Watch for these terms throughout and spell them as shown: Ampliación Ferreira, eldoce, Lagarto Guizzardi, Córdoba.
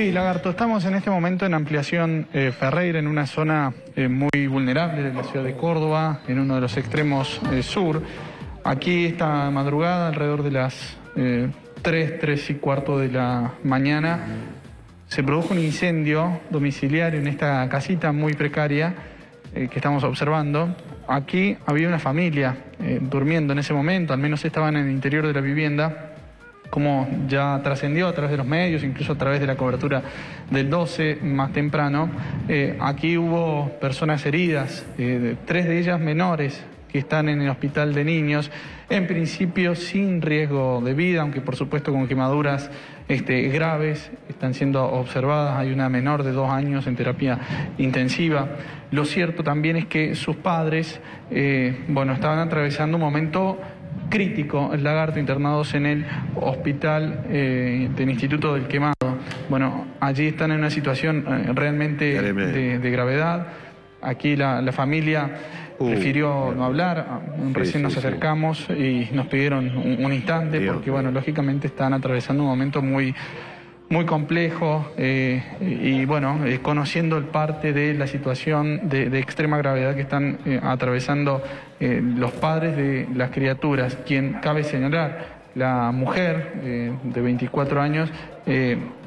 Sí, Lagarto, estamos en este momento en Ampliación Ferreira, en una zona muy vulnerable de la ciudad de Córdoba, en uno de los extremos sur. Aquí esta madrugada, alrededor de las 3:45 de la mañana, se produjo un incendio domiciliario en esta casita muy precaria que estamos observando. Aquí había una familia durmiendo en ese momento, al menos estaban en el interior de la vivienda, como ya trascendió a través de los medios, incluso a través de la cobertura del eldoce más temprano. Aquí hubo personas heridas, 3 de ellas menores, que están en el hospital de niños, en principio sin riesgo de vida, aunque por supuesto con quemaduras graves, están siendo observadas. Hay una menor de 2 años en terapia intensiva. Lo cierto también es que sus padres estaban atravesando un momento crítico, el Lagarto, internados en el hospital del Instituto del Quemado. Bueno, allí están en una situación realmente de gravedad. Aquí la familia prefirió no hablar, recién nos acercamos y nos pidieron un instante, Dios, porque bueno, lógicamente están atravesando un momento muy, muy complejo conociendo el parte de la situación de extrema gravedad que están atravesando los padres de las criaturas, quien cabe señalar, la mujer de 24 años,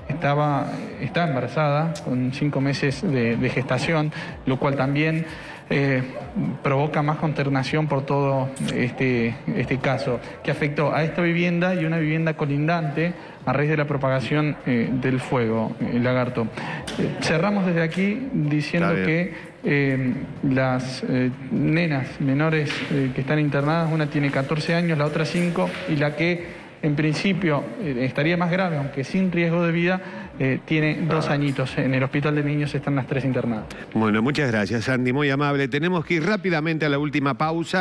está embarazada con 5 meses de gestación, lo cual también provoca más consternación por todo este caso, que afectó a esta vivienda y una vivienda colindante a raíz de la propagación del fuego, Lagarto. Cerramos desde aquí diciendo que las nenas menores que están internadas, una tiene 14 años, la otra 5, y la que en principio estaría más grave, aunque sin riesgo de vida, tiene 2 añitos. En el hospital de niños están las 3 internadas. Bueno, muchas gracias, Andy, muy amable. Tenemos que ir rápidamente a la última pausa.